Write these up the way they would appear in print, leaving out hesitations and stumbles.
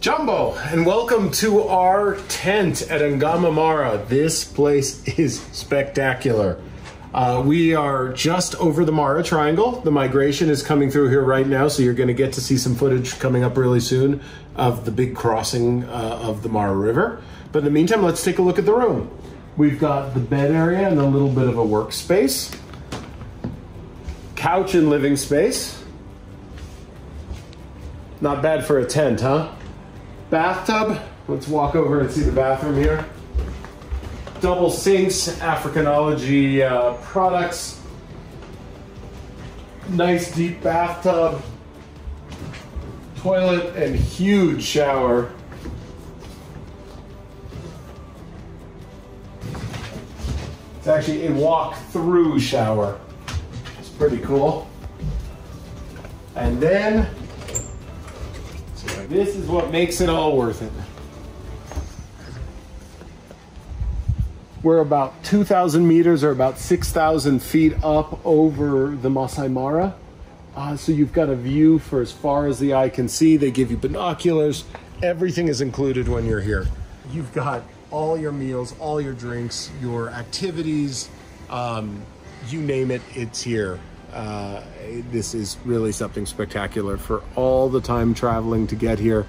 Jumbo, and welcome to our tent at Angama Mara. This place is spectacular. We are just over the Mara Triangle. The migration is coming through here right now, so you're going to get to see some footage coming up really soon of the big crossing of the Mara River. But in the meantime, let's take a look at the room. We've got the bed area and a little bit of a workspace, couch and living space. Not bad for a tent, huh? Bathtub. Let's walk over and see the bathroom here. Double sinks, Africanology products. Nice deep bathtub, toilet, and huge shower. It's actually a walk-through shower. It's pretty cool. And then this is what makes it all worth it. We're about 2,000 meters or about 6,000 feet up over the Masai Mara. So you've got a view for as far as the eye can see. They give you binoculars. Everything is included when you're here. You've got all your meals, all your drinks, your activities, you name it, it's here. This is really something spectacular. For all the time traveling to get here,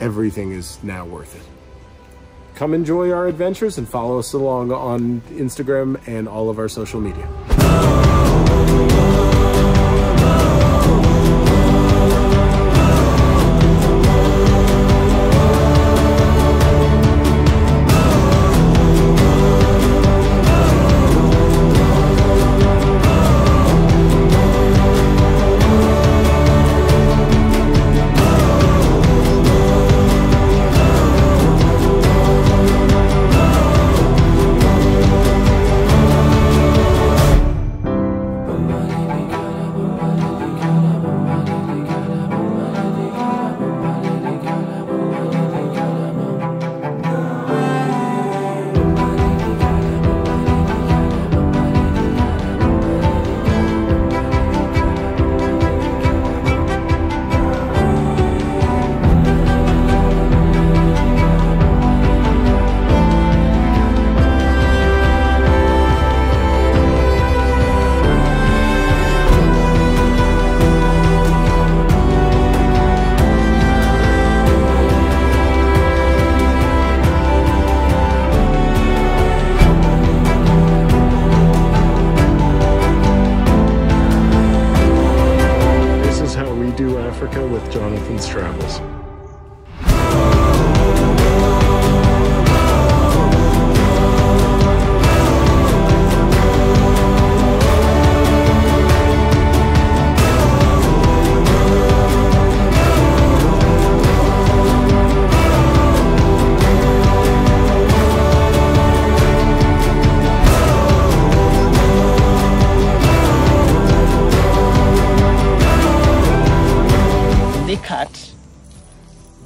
everything is now worth it. Come enjoy our adventures and follow us along on Instagram and all of our social media.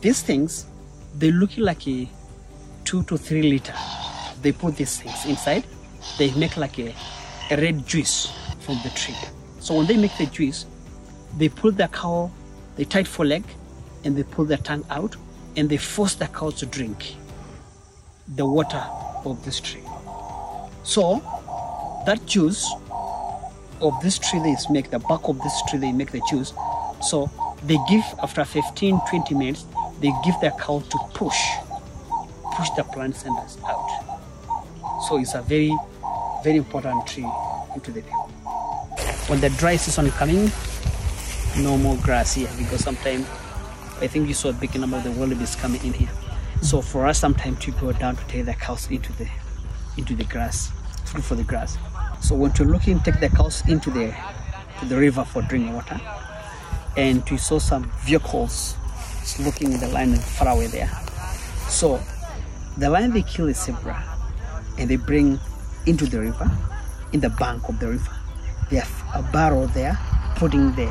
These things, they look like a 2 to 3 liter. They put these things inside, they make like a red juice from the tree. So when they make the juice, they pull the cow, they tie it for leg, and they pull their tongue out, and they force the cow to drink the water of this tree. So that juice of this tree, they make the bark of this tree, they make the juice. So they give, after 15, 20 minutes, they give their cow to push the plant cenders out. So it's a very, very important tree into the people. When the dry season is coming, no more grass here, because sometimes, I think you saw a big number of the wallabies coming in here. So for us, sometimes to go down to take the cows into the grass, food for the grass. So when you're looking, take the cows into the river for drinking water, and we saw some vehicles looking in the line far away there. So the lion they kill is zebra, and they bring into the river, in the bank of the river. They have a barrel there, putting the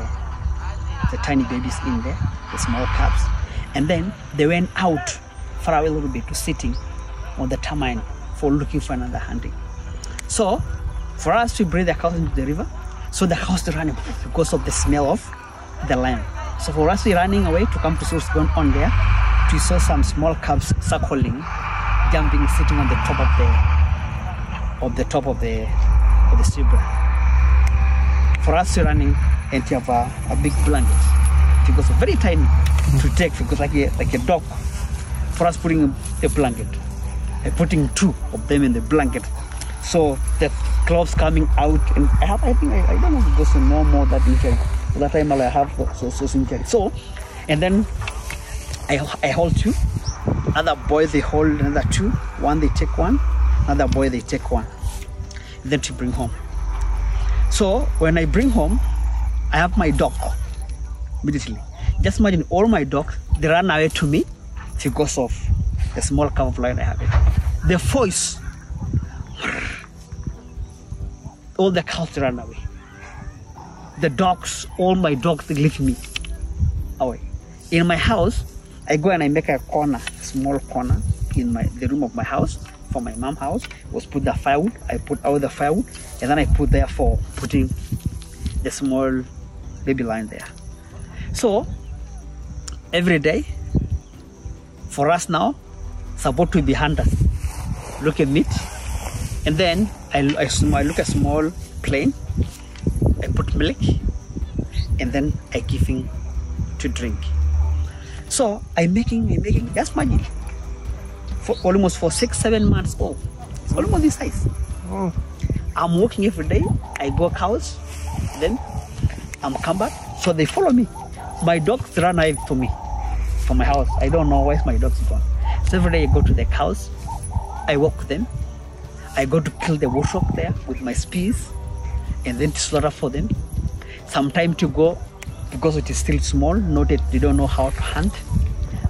tiny babies in there, the small cubs. And then they went out far away a little bit to sitting on the tamarind for looking for another hunting. So for us to bring the cows into the river, so the cows run because of the smell of the lion. So for us, we're running away to come to see what's going on there. we saw some small cubs circling, jumping, sitting on the top of the zebra. For us, we're running and we have a big blanket because very tiny to take, because like a dog. For us, putting a blanket, putting two of them in the blanket, so the clothes coming out, and I don't know if it goes to no more that injury. That time I have so injury. So, and then I hold two. Other boys, they hold another two. One, they take one. Another boy, they take one. And then to bring home. So when I bring home, I have my dog immediately. Just imagine all my dogs, they run away to me because of the small cup of light I have it. The voice, all the cows run away. The dogs, all my dogs, they leave me away. In my house, I go and I make a corner, small corner in the room of my house, for my mom's house. Was put the firewood. I put out the firewood, and then I put there for putting the small baby lion there. So every day, for us now, supposed to be hunters. Look at meat, and then I look at small plane. I put milk, and then I give him to drink. So I'm making just magic for 6-7 months old. It's almost this size. Oh. I'm walking every day. I go cows, then I'm come back. So they follow me. My dogs run away to me from my house. I don't know where my dogs gone. So every day I go to the cows. I walk with them. I go to kill the woodchuck there with my spears, and then to slaughter for them. Sometime to go, because it is still small, not that they don't know how to hunt.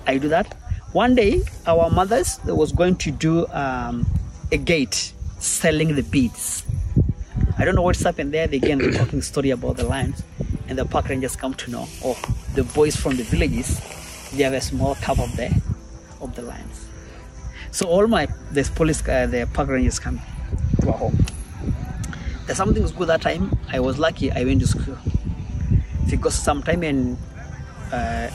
I do that. One day, our mothers was going to do a gate selling the beads. I don't know what's happened there. They again talking story about the lions, and the park rangers come to know. Oh, the boys from the villages, they have a small cup of the lions. So all the park rangers come to our home. Something was good that time. I was lucky. I went to school because sometime in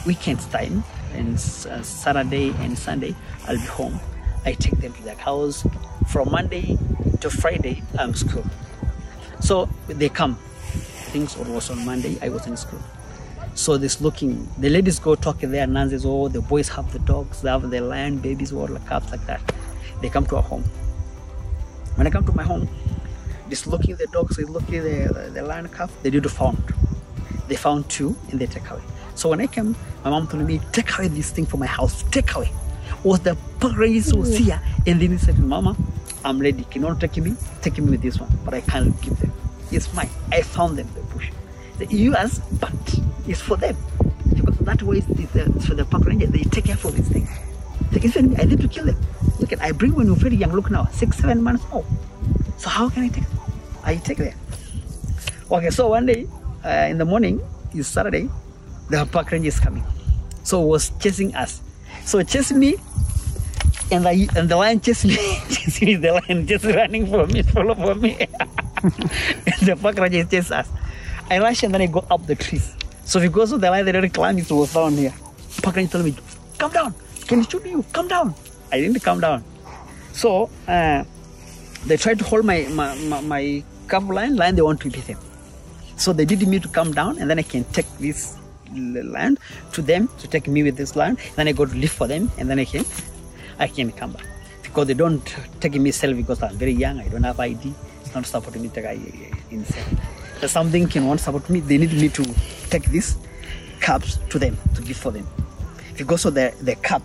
weekends time, and Saturday and Sunday, I'll be home. I take them to their house. From Monday to Friday, I'm school. So they come. Things was on Monday. I was in school. So this looking, the ladies go talking there. Nances, oh, the boys have the dogs. They have the lion babies or like cubs like that. They come to our home. When I come to my home, just looking at the dogs, looking at the lion calf, they did found. They found two and they take away. So when I came, my mom told me, take away this thing from my house, take away. Was the parents was here, and then he said, Mama, I'm ready. Can you take me with this one? But I can't give them. It's mine. I found them in the bush. The US, but it's for them. Because that way it's for the park ranger, they take care for this thing. They can, I need to kill them. Look at, I bring when you're very young, look now, 6-7 months old. So how can I take them? I take them. Okay, so one day in the morning, it's Saturday, the park ranger is coming. So it was chasing us. So it chased me, and the lion chased me. The lion just running from me, follow for me. And the park ranger chased us. I rush and then I go up the trees. So because of the lion, they didn't climb, it was down here. Park ranger told me, come down, can you shoot you? Come down. I didn't come down. So they tried to hold my calf lion, they want to beat him. So they did me to come down, and then I can take this lion to them, to take me with this lion. Then I go to live for them, and then I can come back. Because they don't take me self, because I'm very young, I don't have ID. It's not supporting me to take in self. So something can want to support me, they need me to take these calves to them, to give for them. Because of the calf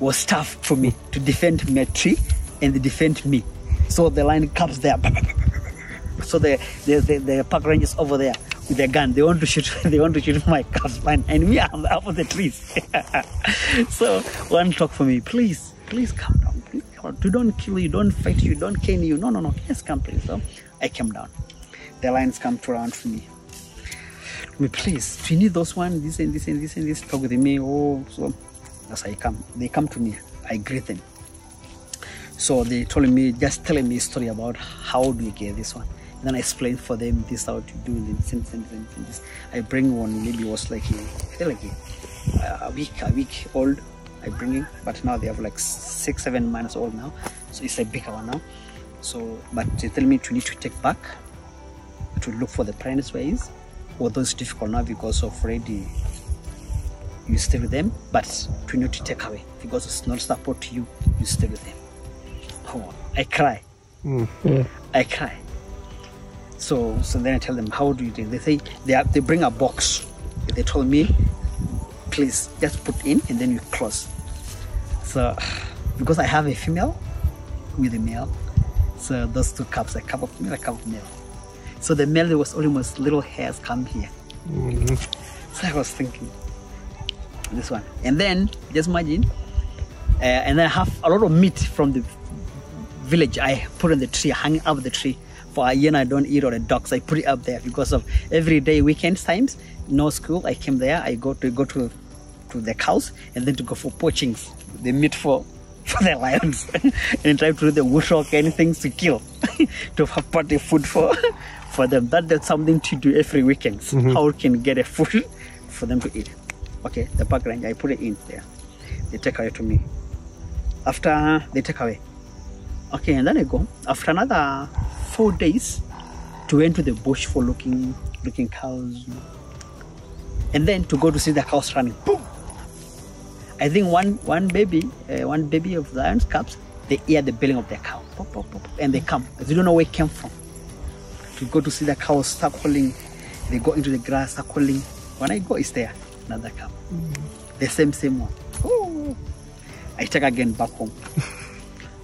was tough for me to defend my tree, and they defend me. So the lion comes there. So the park rangers over there with their gun. They want to shoot. They want to shoot my calves, and we are up on the trees. So one talk for me, please come down. Please come down. You don't kill you. Don't fight you. Don't cane you. No. Yes, come please. So I came down. The lions come to around for me. Please, do you need those one? This and this and this and this. Talk with me. Oh, so as I come, they come to me. I greet them. So they told me, just telling me a story about how do you get this one. And then I explained for them this how to do this. I bring one, maybe was like a week old, I bring in, but now they have like 6-7 months old now, so it's a bigger one now. So but they tell me to need to take back to look for the parents where it is, although it's difficult now because of already you stay with them, but to need to take away because it's not support to you, you stay with them. Oh, I cry. Mm-hmm. I cry. So then I tell them, how do you do? They say they bring a box. They told me, please just put in and then you close. So because I have a female with a male, so those two cups, a cup of female, a cup of male. So the male, there was almost little hairs come here. Mm-hmm. So I was thinking, this one. And then just imagine, and I have a lot of meat from the village. I put on the tree, hanging up the tree. For a year I don't eat all the dogs. I put it up there because of every day, weekend times, no school. I came there. I go to the cows and then to go for poachings, the meat for the lions, and try to do the woodcock, anything to kill, to have party food for them. That's something to do every weekend. Mm-hmm. How we can get a food for them to eat? Okay, the park ranger, I put it in there. They take away to me. After they take away, okay, and then I go after another 4 days to went to the bush for looking cows, and then to go to see the cows running. Boom! I think one baby of the lion's cubs, they hear the bellowing of the cow, pop, pop, pop, and they come. They don't know where it came from. To go to see the cows circling, they go into the grass circling. When I go, it's there another cow, the same one. Ooh. I take again back home.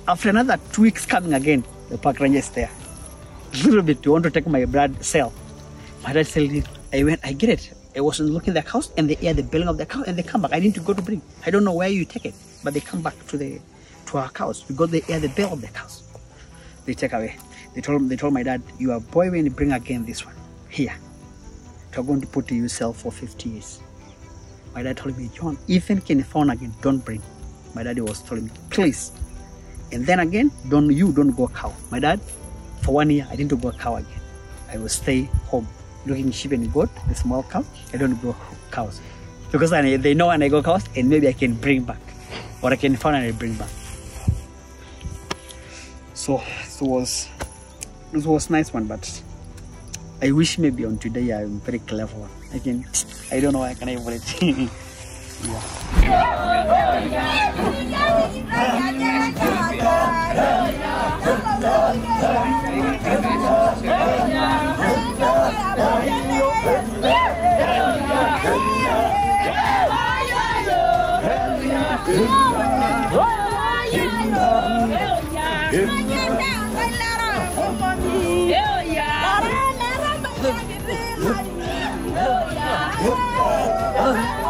After another 2 weeks coming again. The park ranger is there. A little bit, you want to take my blood cell. My blood cell, I went, I get it. I wasn't looking at the cows and they hear the bellowing of the cow and they come back. I need to go to bring. I don't know where you take it, but they come back to our cows because they hear the bell of the cows. They take away. They told my dad, you are a boy when you bring again this one. Here. You're going to put to yourself for 50 years. My dad told me, John, even can you found again, don't bring. My daddy was telling me, please. And then again, don't go cow. My dad, for 1 year, I didn't go cow again. I will stay home, looking sheep and goat, the small cow. I don't go cows. Because they know when I go cows, and maybe I can bring back. Or I can find and I bring back. So it was nice one, but I wish maybe on today I'm very clever one. I don't know why I can able it. Yeah.